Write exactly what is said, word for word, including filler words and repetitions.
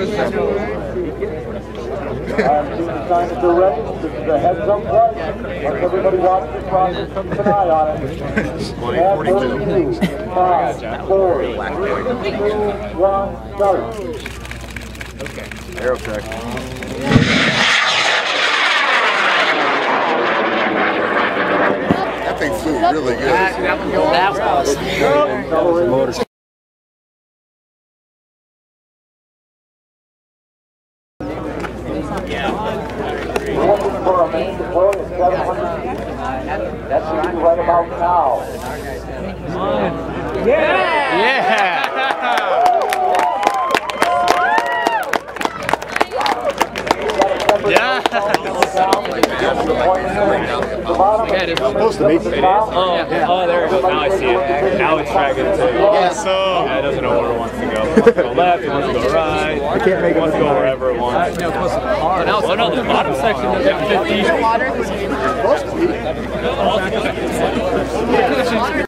Trying to direct. This is a heads-up play. Let's everybody watch this roster and keep an eye on it. forty-two. Five, four, three, two, one, start. Okay. Arrow track. I think flew really good. That was left, it wants to go right, it wants to go wherever it wants. No, close to the car. Oh no, the bottom section is at fifty.